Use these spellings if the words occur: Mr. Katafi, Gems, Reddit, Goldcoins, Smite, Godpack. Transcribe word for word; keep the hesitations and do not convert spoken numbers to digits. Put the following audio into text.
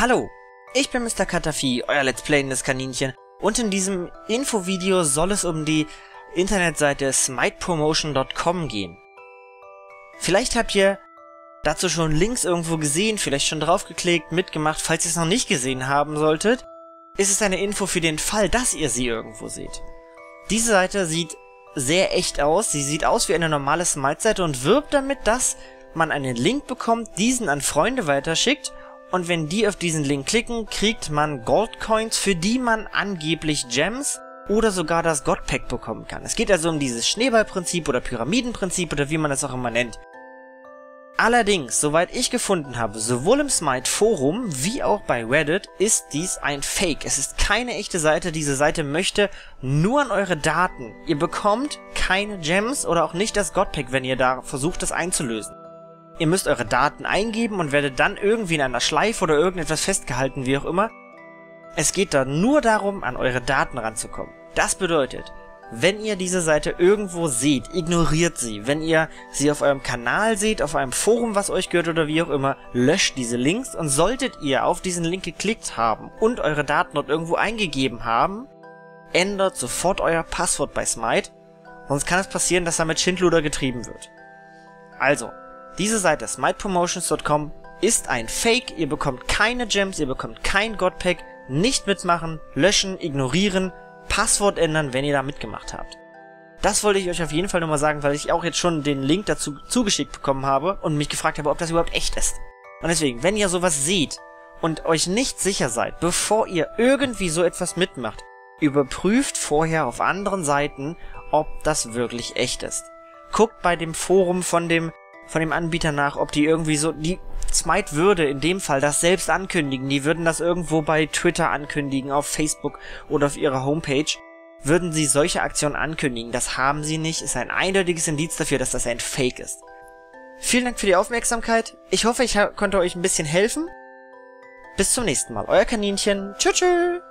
Hallo, ich bin Mister Katafi, euer Let's Playendes Kaninchen, und in diesem Infovideo soll es um die Internetseite smite promotion punkt com gehen. Vielleicht habt ihr dazu schon Links irgendwo gesehen, vielleicht schon draufgeklickt, mitgemacht. Falls ihr es noch nicht gesehen haben solltet, ist es eine Info für den Fall, dass ihr sie irgendwo seht. Diese Seite sieht sehr echt aus, sie sieht aus wie eine normale Smite-Seite und wirbt damit, dass man einen Link bekommt, diesen an Freunde weiterschickt. Und wenn die auf diesen Link klicken, kriegt man Goldcoins, für die man angeblich Gems oder sogar das Godpack bekommen kann. Es geht also um dieses Schneeballprinzip oder Pyramidenprinzip oder wie man das auch immer nennt. Allerdings, soweit ich gefunden habe, sowohl im Smite Forum wie auch bei Reddit, ist dies ein Fake. Es ist keine echte Seite, diese Seite möchte nur an eure Daten. Ihr bekommt keine Gems oder auch nicht das Godpack, wenn ihr da versucht, das einzulösen. Ihr müsst eure Daten eingeben und werdet dann irgendwie in einer Schleife oder irgendetwas festgehalten, wie auch immer. Es geht da nur darum, an eure Daten ranzukommen. Das bedeutet, wenn ihr diese Seite irgendwo seht, ignoriert sie. Wenn ihr sie auf eurem Kanal seht, auf einem Forum, was euch gehört oder wie auch immer, löscht diese Links. Und solltet ihr auf diesen Link geklickt haben und eure Daten dort irgendwo eingegeben haben, ändert sofort euer Passwort bei Smite. Sonst kann es passieren, dass damit Schindluder getrieben wird. Also, diese Seite smite promotions punkt com ist ein Fake, ihr bekommt keine Gems, ihr bekommt kein Godpack, nicht mitmachen, löschen, ignorieren, Passwort ändern, wenn ihr da mitgemacht habt. Das wollte ich euch auf jeden Fall nochmal sagen, weil ich auch jetzt schon den Link dazu zugeschickt bekommen habe und mich gefragt habe, ob das überhaupt echt ist. Und deswegen, wenn ihr sowas seht und euch nicht sicher seid, bevor ihr irgendwie so etwas mitmacht, überprüft vorher auf anderen Seiten, ob das wirklich echt ist. Guckt bei dem Forum von dem von dem Anbieter nach, ob die irgendwie so, die Smite würde in dem Fall das selbst ankündigen, die würden das irgendwo bei Twitter ankündigen, auf Facebook oder auf ihrer Homepage, würden sie solche Aktionen ankündigen, das haben sie nicht, ist ein eindeutiges Indiz dafür, dass das ein Fake ist. Vielen Dank für die Aufmerksamkeit, ich hoffe, ich konnte euch ein bisschen helfen, bis zum nächsten Mal, euer Kaninchen, tschüss tschüss!